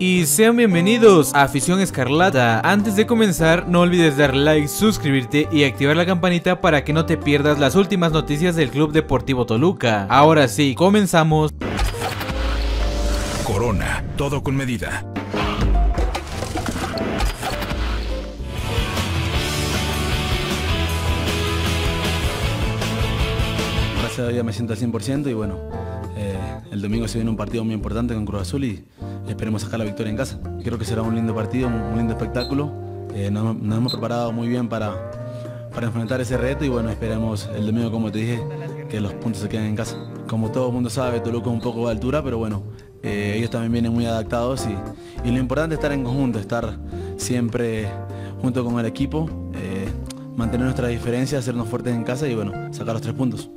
Y sean bienvenidos a Afición Escarlata. Antes de comenzar, no olvides dar like, suscribirte y activar la campanita para que no te pierdas las últimas noticias del Club Deportivo Toluca. Ahora sí, comenzamos. Corona, todo con medida. Gracias a Dios me siento al 100% y bueno, el domingo se viene un partido muy importante con Cruz Azul y esperemos sacar la victoria en casa. Creo que será un lindo partido, un lindo espectáculo. Nos hemos preparado muy bien para enfrentar ese reto y bueno, esperemos el domingo, como te dije, que los puntos se queden en casa. Como todo el mundo sabe, Toluca es un poco de altura, pero bueno, ellos también vienen muy adaptados y lo importante es estar en conjunto, estar siempre junto con el equipo, mantener nuestras diferencias, hacernos fuertes en casa y bueno, sacar los 3 puntos.